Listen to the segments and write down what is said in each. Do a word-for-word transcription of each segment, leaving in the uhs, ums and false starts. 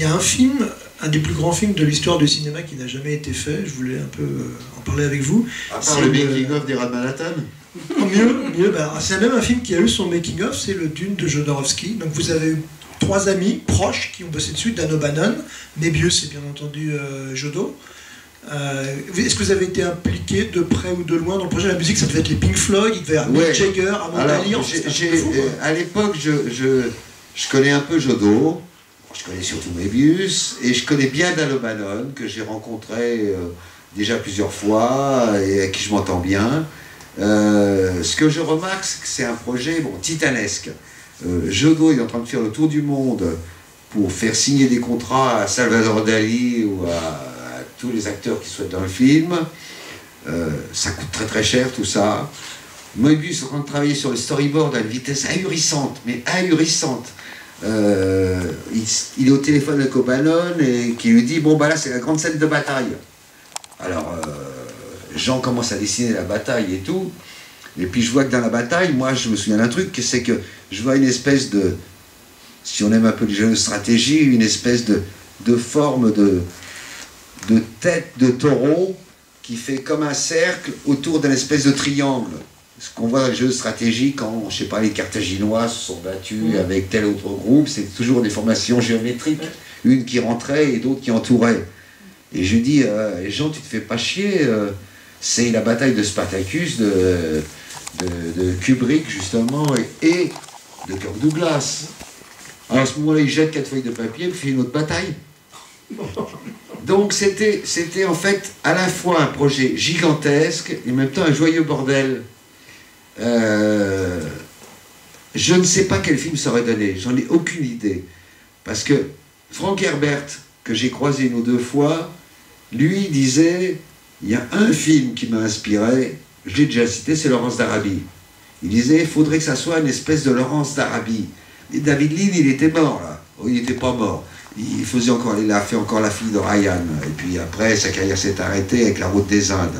y a un film, un des plus grands films de l'histoire du cinéma qui n'a jamais été fait, je voulais un peu en parler avec vous. À part le making-of des Rats de Manhattan. Mieux, mieux bah, c'est même un film qui a eu son making-of, c'est le Dune de Jodorowsky. Donc vous avez eu trois amis proches qui ont bossé dessus, Dan O'Bannon, Moebius et bien entendu euh, Jodo. Euh, Est-ce que vous avez été impliqué de près ou de loin dans le projet de la musique? Ça devait être les Pink Floyd, il devait y avoir Mick Jagger, Amanda Lee. À l'époque, je, je, je connais un peu Jodo, je connais surtout Moebius, et je connais bien Dan O'Bannon, que j'ai rencontré euh, déjà plusieurs fois, et à qui je m'entends bien. Euh, ce que je remarque, c'est que c'est un projet bon, titanesque. Euh, Jodo est en train de faire le tour du monde pour faire signer des contrats à Salvador Dali ou à tous les acteurs qui souhaitent dans le film. Euh, ça coûte très très cher tout ça. Moebius est en train de travailler sur le storyboard à une vitesse ahurissante, mais ahurissante. Euh, il, il est au téléphone avec O'Bannon et qui lui dit « Bon, bah là, c'est la grande scène de bataille. » Alors, euh, Jean commence à dessiner la bataille et tout. Et puis je vois que dans la bataille, moi, je me souviens d'un truc, c'est que je vois une espèce de, si on aime un peu les jeux de stratégie, une espèce de, de forme de... de tête de taureau qui fait comme un cercle autour d'un espèce de triangle. Ce qu'on voit dans les jeux de stratégie quand, je sais pas, les Carthaginois se sont battus avec tel autre groupe, c'est toujours des formations géométriques, une qui rentrait et d'autres qui entouraient. Et je dis, euh, Jean, tu te fais pas chier, euh, c'est la bataille de Spartacus, de, de, de Kubrick justement, et, et de Kirk Douglas. Alors à ce moment-là, il jette quatre feuilles de papier et fait une autre bataille. Donc c'était c'était en fait à la fois un projet gigantesque et en même temps un joyeux bordel. Euh, je ne sais pas quel film ça aurait donné, j'en ai aucune idée. Parce que Frank Herbert, que j'ai croisé une ou deux fois, lui disait, il y a un film qui m'a inspiré, je l'ai déjà cité, c'est Lawrence d'Arabie. Il disait, il faudrait que ça soit une espèce de Lawrence d'Arabie. Et David Lean, il était mort là, il n'était pas mort. Il faisait encore, il a fait encore La fille de Ryan, et puis après sa carrière s'est arrêtée avec La route des Indes.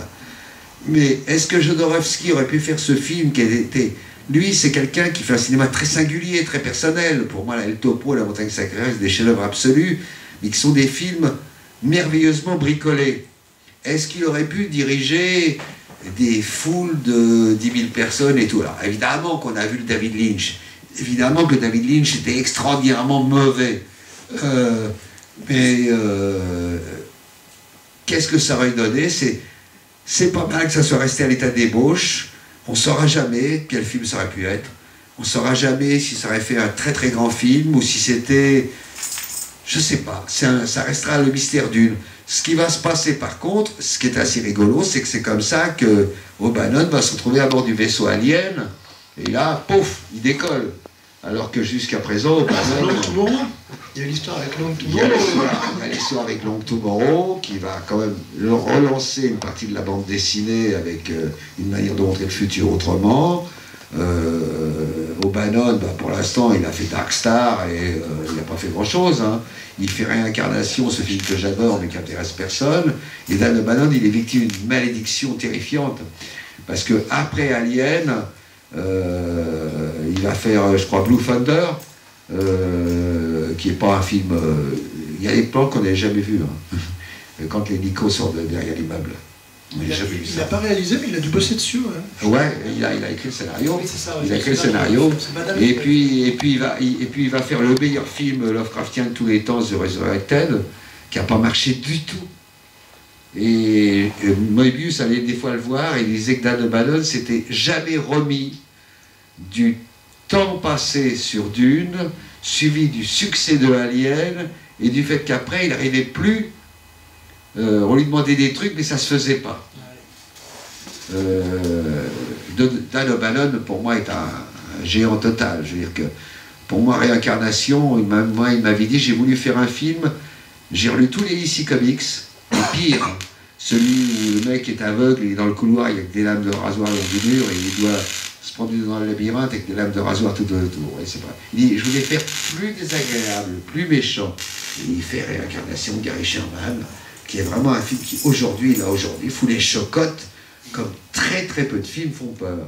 Mais est-ce que Jodorowsky aurait pu faire ce film qui était... Lui, c'est quelqu'un qui fait un cinéma très singulier, très personnel. Pour moi, El topo, La montagne sacrée, c'est des chefs-d'œuvre absolus, mais qui sont des films merveilleusement bricolés. Est-ce qu'il aurait pu diriger des foules de dix mille personnes et tout? Alors, évidemment qu'on a vu le David Lynch. Évidemment que David Lynch était extraordinairement mauvais. Euh, mais euh, qu'est-ce que ça aurait donné? C'est pas mal que ça soit resté à l'état d'ébauche. On ne saura jamais quel film ça aurait pu être. On ne saura jamais si ça aurait fait un très très grand film ou si c'était... Je ne sais pas. Un, ça restera le mystère d'une. Ce qui va se passer par contre, ce qui est assez rigolo, c'est que c'est comme ça que O'Bannon va se retrouver à bord du vaisseau Alien. Et là, pouf, il décolle. Alors que jusqu'à présent, O'Bannon... Il y a l'histoire avec Long Tomorrow. avec Long Tomorrow qui va quand même relancer une partie de la bande dessinée avec euh, une manière de montrer le futur autrement. Euh, O'Bannon, bah, pour l'instant, il a fait Dark Star et euh, il n'a pas fait grand-chose. Hein. Il fait Réincarnation, ce film que j'adore mais qui n'intéresse personne. Et Dan O'Bannon, il est victime d'une malédiction terrifiante. Parce que après Alien, euh, il va faire, je crois, Blue Thunder. Euh, qui n'est pas un film... Euh, il y a des plans qu'on n'avait jamais vus. Hein. Quand l'hélico sort de derrière l'immeuble. Il n'a pas réalisé, mais il a dû bosser dessus. Hein. Ouais, il a, il a écrit le scénario. Oui, ça, il a écrit le scénario. Et puis, et, puis il va, il, et puis il va faire le meilleur film Lovecraftien de tous les temps, The Resurrected, qui n'a pas marché du tout. Et, et Moebius allait des fois le voir et il disait que Dan O'Bannon s'était jamais remis du temps passé sur Dune, suivi du succès de Alien, et du fait qu'après, il n'arrivait plus, euh, on lui demandait des trucs, mais ça ne se faisait pas. Euh, Dan O'Bannon, pour moi, est un, un géant total. Je veux dire que, pour moi, Réincarnation, il moi, il m'avait dit, j'ai voulu faire un film, j'ai relu tous les I C Comics, et pire, celui où le mec est aveugle, il est dans le couloir, il y a des lames de rasoir dans le mur, et il doit... se produit dans le labyrinthe avec des lames de rasoir tout autour. Et c'est vrai. Il dit, je voulais faire plus désagréable, plus méchant. Et il fait Réincarnation de Gary Sherman, qui est vraiment un film qui, aujourd'hui, là, aujourd'hui, fout les chocottes, comme très très peu de films font peur.